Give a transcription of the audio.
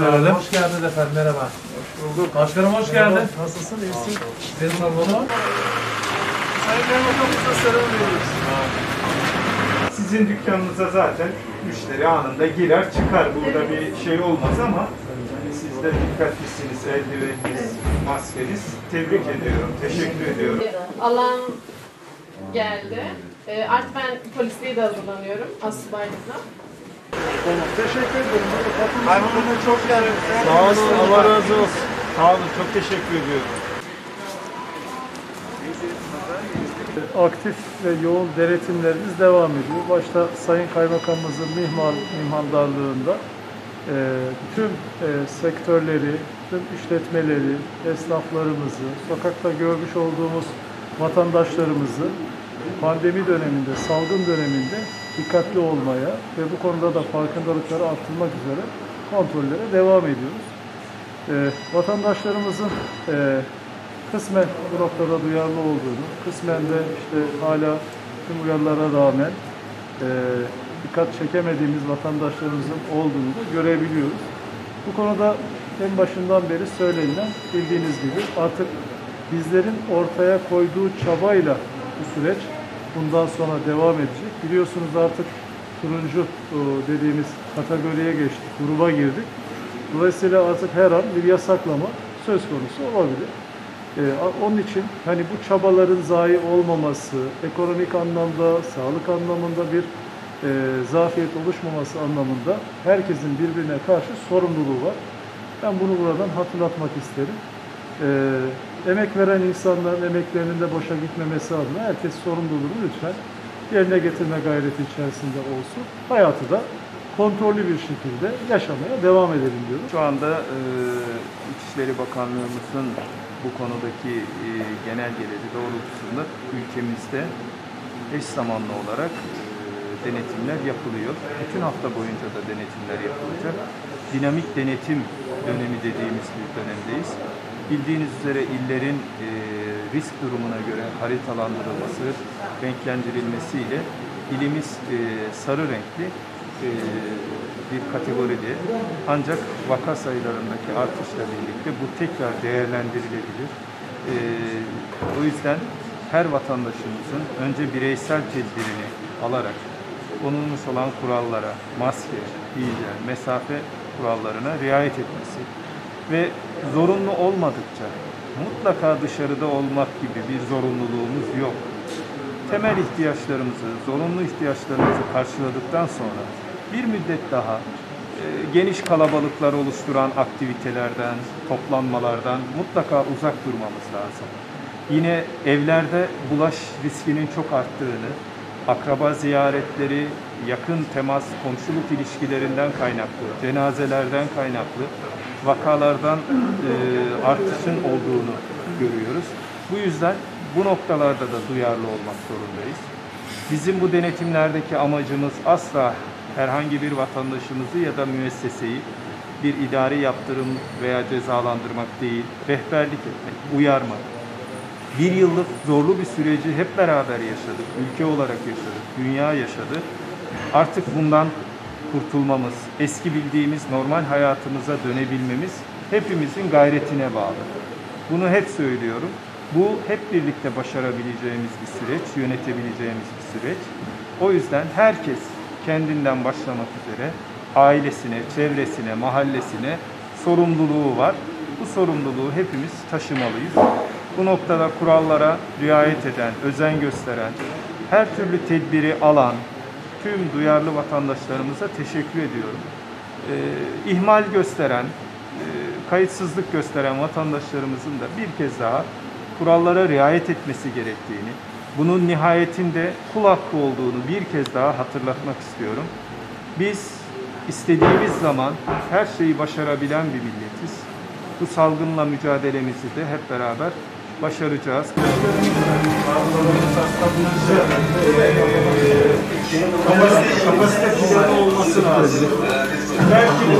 verelim. Hoş geldiniz efendim, merhaba. Hoş bulduk. Başkanım hoş geldin. Nasılsın, iyisin? Benim abone ol. Sayın Başkanımıza selam veriyoruz. Sizin dükkanınıza zaten müşteri anında girer çıkar. Burada bir şey olmaz ama hani siz de dikkatlisiniz, eldiveniniz, maskeniz. Tebrik ediyorum, teşekkür ediyorum. Allah'ım geldi. Artık ben polisliğe de hazırlanıyorum. Asubaylıkla. Teşekkür ederim. Katkınızda çok yararlı. Sağ olun, Allah razı olsun. Sağ olun, çok teşekkür ediyorum. Aktif ve yoğun denetimlerimiz devam ediyor. Başta Sayın Kaymakamımızın mihmandarlığında tüm sektörleri, tüm işletmeleri, esnaflarımızı, sokakta görmüş olduğumuz vatandaşlarımızı pandemi döneminde, salgın döneminde dikkatli olmaya ve bu konuda da farkındalıkları arttırmak üzere kontrollere devam ediyoruz. Vatandaşlarımızın kısmen bu noktada duyarlı olduğunu, kısmen de işte hala tüm uyarılara rağmen dikkat çekemediğimiz vatandaşlarımızın olduğunu da görebiliyoruz. Bu konuda en başından beri söylenilen, bildiğiniz gibi artık bizlerin ortaya koyduğu çabayla bu süreç bundan sonra devam edecek. Biliyorsunuz artık turuncu dediğimiz kategoriye geçtik, gruba girdik. Dolayısıyla artık her an bir yasaklama söz konusu olabilir. Onun için hani bu çabaların zayi olmaması, ekonomik anlamda, sağlık anlamında bir zafiyet oluşmaması anlamında herkesin birbirine karşı sorumluluğu var. Ben bunu buradan hatırlatmak isterim. Emek veren insanların emeklerinin de boşa gitmemesi adına herkes sorumluluğunu lütfen yerine getirme gayreti içerisinde olsun. Hayatı da kontrollü bir şekilde yaşamaya devam edelim diyorum. Şu anda İçişleri Bakanlığımızın bu konudaki genelgeleri doğrultusunda ülkemizde eş zamanlı olarak denetimler yapılıyor. Bütün hafta boyunca da denetimler yapılacak. Dinamik denetim dönemi dediğimiz bir dönemdeyiz. Bildiğiniz üzere illerin risk durumuna göre haritalandırılması, renklendirilmesiyle ilimiz sarı renkli bir kategoride. Ancak vaka sayılarındaki artışla birlikte bu tekrar değerlendirilebilir. O yüzden her vatandaşımızın önce bireysel tedbirini alarak konulmuş olan kurallara, maske, hijyen, mesafe kurallarına riayet etmesi ve zorunlu olmadıkça mutlaka dışarıda olmak gibi bir zorunluluğumuz yok. Temel ihtiyaçlarımızı, zorunlu ihtiyaçlarımızı karşıladıktan sonra bir müddet daha geniş kalabalıklar oluşturan aktivitelerden, toplanmalardan mutlaka uzak durmamız lazım. Yine evlerde bulaş riskinin çok arttığını, akraba ziyaretleri, yakın temas, komşuluk ilişkilerinden kaynaklı, cenazelerden kaynaklı vakalardan artışın olduğunu görüyoruz. Bu yüzden bu noktalarda da duyarlı olmak zorundayız. Bizim bu denetimlerdeki amacımız asla herhangi bir vatandaşımızı ya da müesseseyi bir idari yaptırım veya cezalandırmak değil, rehberlik etmek, uyarmak. Bir yıllık zorlu bir süreci hep beraber yaşadık, ülke olarak yaşadık, dünya yaşadı. Artık bundan kurtulmamız, eski bildiğimiz normal hayatımıza dönebilmemiz hepimizin gayretine bağlı. Bunu hep söylüyorum. Bu hep birlikte başarabileceğimiz bir süreç, yönetebileceğimiz bir süreç. O yüzden herkes kendinden başlamak üzere ailesine, çevresine, mahallesine sorumluluğu var. Bu sorumluluğu hepimiz taşımalıyız. Bu noktada kurallara riayet eden, özen gösteren, her türlü tedbiri alan tüm duyarlı vatandaşlarımıza teşekkür ediyorum. İhmal gösteren, kayıtsızlık gösteren vatandaşlarımızın da bir kez daha kurallara riayet etmesi gerektiğini, bunun nihayetinde kul hakkı olduğunu bir kez daha hatırlatmak istiyorum. Biz istediğimiz zaman her şeyi başarabilen bir milletiz. Bu salgınla mücadelemizi de hep beraber başaracağız. Kapasite planı olması lazım.